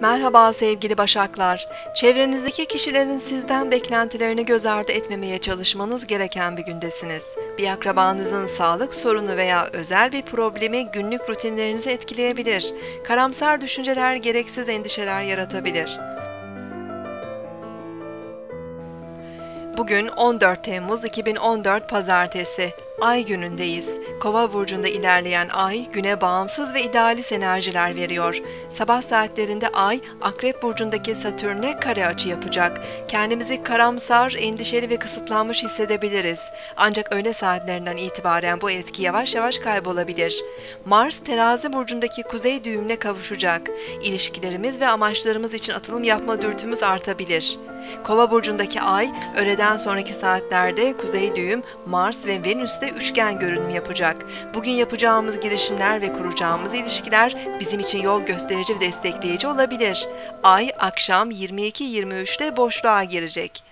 Merhaba sevgili Başaklar, çevrenizdeki kişilerin sizden beklentilerini göz ardı etmemeye çalışmanız gereken bir gündesiniz. Bir akrabanızın sağlık sorunu veya özel bir problemi günlük rutinlerinizi etkileyebilir. Karamsar düşünceler gereksiz endişeler yaratabilir. Bugün 14 Temmuz 2014 Pazartesi. Ay günündeyiz. Kova burcunda ilerleyen ay güne bağımsız ve idealist enerjiler veriyor. Sabah saatlerinde ay Akrep burcundaki Satürn'e kare açı yapacak. Kendimizi karamsar, endişeli ve kısıtlanmış hissedebiliriz. Ancak öğle saatlerinden itibaren bu etki yavaş yavaş kaybolabilir. Mars Terazi burcundaki kuzey düğümle kavuşacak. İlişkilerimiz ve amaçlarımız için atılım yapma dürtümüz artabilir. Kova burcundaki ay öğleden sonraki saatlerde kuzey düğüm, Mars ve Venüs'te üçgen görünüm yapacak. Bugün yapacağımız girişimler ve kuracağımız ilişkiler bizim için yol gösterici ve destekleyici olabilir. Ay akşam 22-23'te boşluğa girecek.